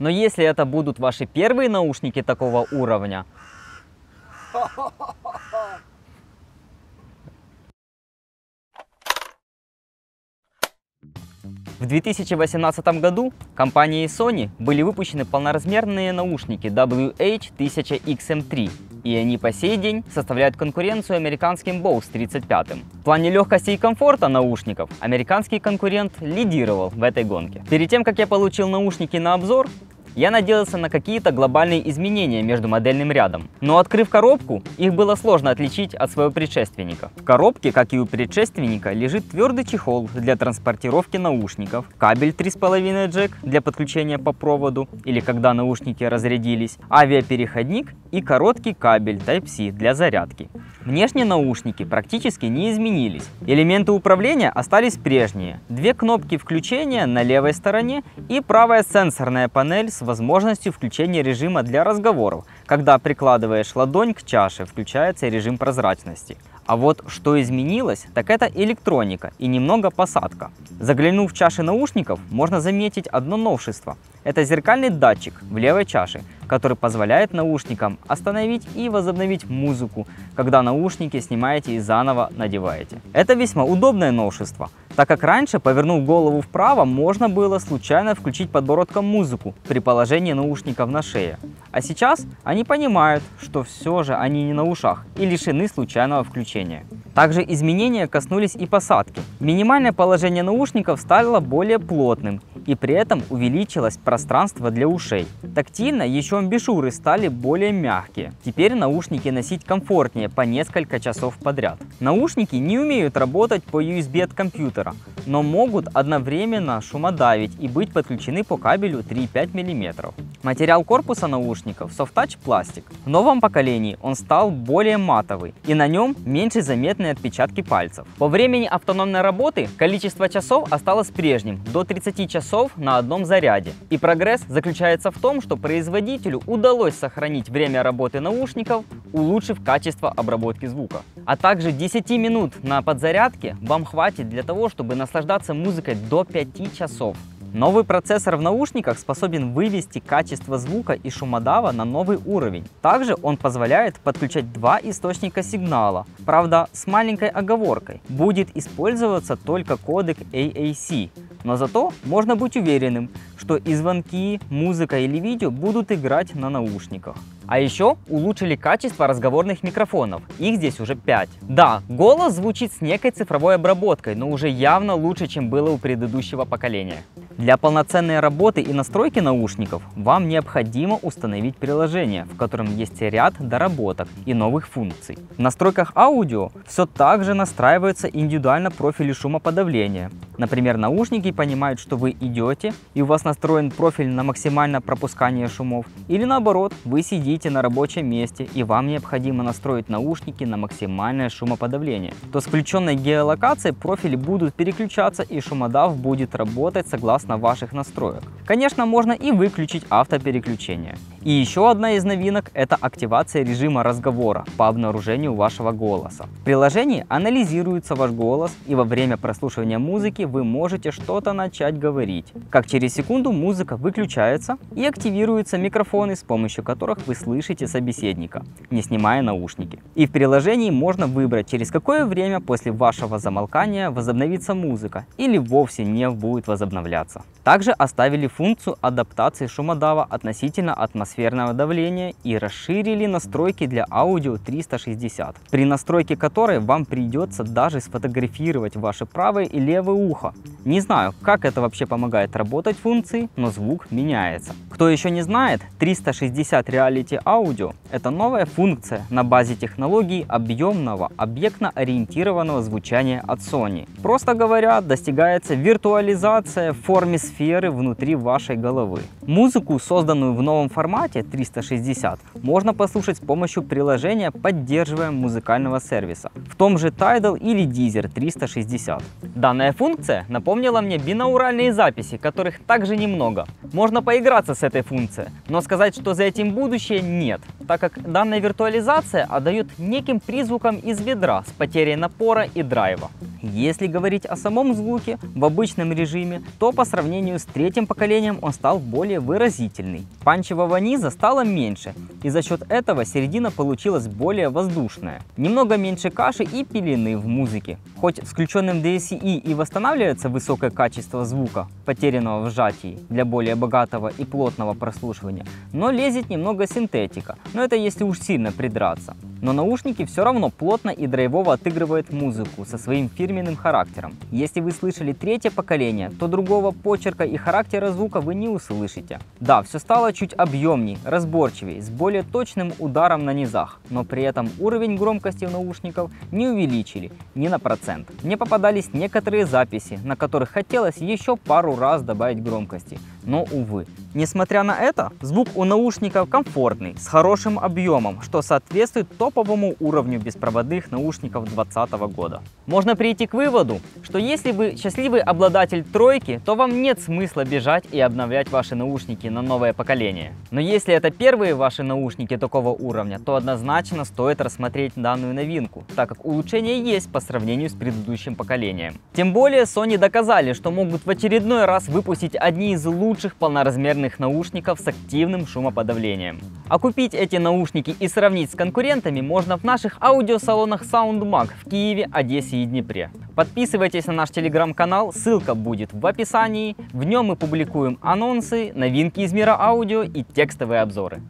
Но если это будут ваши первые наушники такого уровня, в 2018 году компанией Sony были выпущены полноразмерные наушники WH-1000XM4, и они по сей день составляют конкуренцию американским Bose 35. В плане легкости и комфорта наушников американский конкурент лидировал в этой гонке. Перед тем, как я получил наушники на обзор, я надеялся на какие-то глобальные изменения между модельным рядом. Но открыв коробку, их было сложно отличить от своего предшественника. В коробке, как и у предшественника, лежит твердый чехол для транспортировки наушников, кабель 3,5 джек для подключения по проводу или когда наушники разрядились, авиапереходник и короткий кабель Type-C для зарядки. Внешне наушники практически не изменились. Элементы управления остались прежние. Две кнопки включения на левой стороне и правая сенсорная панель с возможностью включения режима для разговоров. Когда прикладываешь ладонь к чаше, включается режим прозрачности. А вот что изменилось, так это электроника и немного посадка. Заглянув в чаши наушников, можно заметить одно новшество. Это зеркальный датчик в левой чаше, который позволяет наушникам остановить и возобновить музыку, когда наушники снимаете и заново надеваете. Это весьма удобное новшество, так как раньше, повернув голову вправо, можно было случайно включить подбородком музыку при положении наушников на шее. А сейчас они понимают, что все же они не на ушах и лишены случайного включения. Также изменения коснулись и посадки. Минимальное положение наушников стало более плотным, и при этом увеличилось пространство для ушей. Тактильно еще амбушюры стали более мягкие. Теперь наушники носить комфортнее по несколько часов подряд. Наушники не умеют работать по USB от компьютера, но могут одновременно шумодавить и быть подключены по кабелю 3,5 мм. Материал корпуса наушников софт-тач пластик. В новом поколении он стал более матовый, и на нем меньше заметные отпечатки пальцев. По времени автономной работы количество часов осталось прежним – до 30 часов на одном заряде. И прогресс заключается в том, что производителю удалось сохранить время работы наушников, улучшив качество обработки звука. А также 10 минут на подзарядке вам хватит для того, чтобы наслаждаться музыкой до 5 часов. Новый процессор в наушниках способен вывести качество звука и шумодава на новый уровень. Также он позволяет подключать два источника сигнала, правда с маленькой оговоркой. Будет использоваться только кодек AAC, но зато можно быть уверенным, что и звонки, музыка или видео будут играть на наушниках. А еще улучшили качество разговорных микрофонов, их здесь уже 5. Да, голос звучит с некой цифровой обработкой, но уже явно лучше, чем было у предыдущего поколения. Для полноценной работы и настройки наушников вам необходимо установить приложение, в котором есть ряд доработок и новых функций. В настройках аудио все так же настраиваются индивидуально профили шумоподавления. Например, наушники понимают, что вы идете, и у вас настроен профиль на максимальное пропускание шумов, или наоборот, вы сидите на рабочем месте и вам необходимо настроить наушники на максимальное шумоподавление, то с включенной геолокацией профили будут переключаться и шумодав будет работать согласно ваших настроек. Конечно, можно и выключить автопереключение. И еще одна из новинок – это активация режима разговора по обнаружению вашего голоса. В приложении анализируется ваш голос, и во время прослушивания музыки вы можете что-то начать говорить. Как через секунду музыка выключается и активируются микрофоны, с помощью которых вы слышите собеседника, не снимая наушники. И в приложении можно выбрать, через какое время после вашего замолкания возобновится музыка или вовсе не будет возобновляться. Также оставили функцию адаптации шумодава относительно атмосферного давления и расширили настройки для аудио 360, при настройке которой вам придется даже сфотографировать ваше правое и левое ухо. Не знаю, как это вообще помогает работать функции, но звук меняется. Кто еще не знает, 360 Reality Audio – это новая функция на базе технологии объемного, объектно-ориентированного звучания от Sony. Просто говоря, достигается виртуализация в форме сферы внутри вашей головы. Музыку, созданную в новом формате 360, можно послушать с помощью приложения, поддерживая музыкального сервиса, в том же Tidal или Deezer 360. Данная функция напомнила мне бинауральные записи, которых также немного. Можно поиграться с этой функцией, но сказать, что за этим будущее, нет, так как данная виртуализация отдает неким призвукам из ведра с потерей напора и драйва. Если говорить о самом звуке в обычном режиме, то по сравнению с третьим поколением он стал более выразительный. Панчевого низа стало меньше, и за счет этого середина получилась более воздушная. Немного меньше каши и пелены в музыке. Хоть с включенным DSEE и восстанавливается высокое качество звука, потерянного в сжатии, для более богатого и плотного прослушивания, но лезет немного синтетика, но это если уж сильно придраться. Но наушники все равно плотно и драйвово отыгрывают музыку со своим фирменным характером. Если вы слышали третье поколение, то другого почерка и характера звука вы не услышите. Да, все стало чуть объемней, разборчивее, с более точным ударом на низах, но при этом уровень громкости в наушников не увеличили ни на процент. Мне попадались некоторые записи, на которых хотелось еще пару раз добавить громкости, но увы. Несмотря на это, звук у наушников комфортный, с хорошим объемом, что соответствует топовому уровню беспроводных наушников 2020 года. Можно прийти к выводу, что если вы счастливый обладатель тройки, то вам нет смысла бежать и обновлять ваши наушники на новое поколение. Но если это первые ваши наушники такого уровня, то однозначно стоит рассмотреть данную новинку, так как улучшение есть по сравнению с предыдущим поколением. Тем более Sony доказали, что могут в очередной раз выпустить одни из лучших полноразмерных наушников с активным шумоподавлением. А купить эти наушники и сравнить с конкурентами можно в наших аудиосалонах SoundMag в Киеве, Одессе и Днепре. Подписывайтесь на наш телеграм-канал, ссылка будет в описании. В нем мы публикуем анонсы, новинки из мира аудио и текстовые обзоры.